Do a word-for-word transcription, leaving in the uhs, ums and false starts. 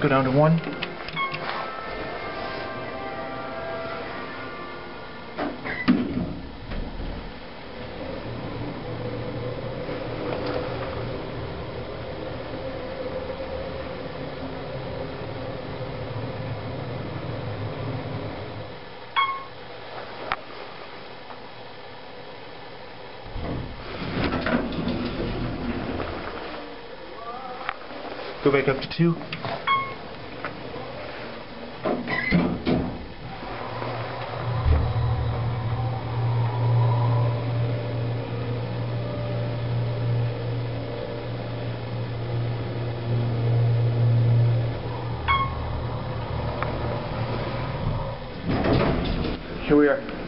Go down to one. Go back up to two. Here we are.